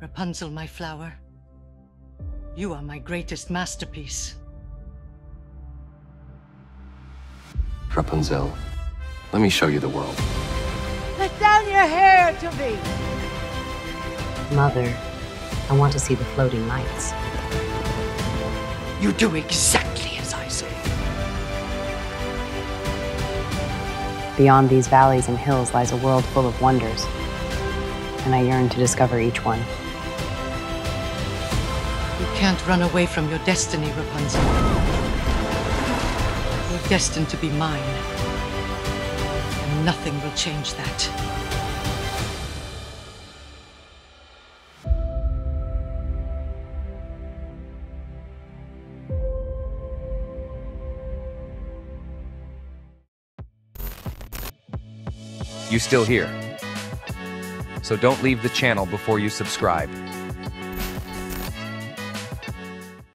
Rapunzel, my flower, you are my greatest masterpiece. Rapunzel, let me show you the world. Let down your hair to me. Mother, I want to see the floating lights. You do exactly as I say. Beyond these valleys and hills lies a world full of wonders, and I yearn to discover each one. You can't run away from your destiny, Rapunzel. You're destined to be mine, and nothing will change that. You still here. So don't leave the channel before you subscribe.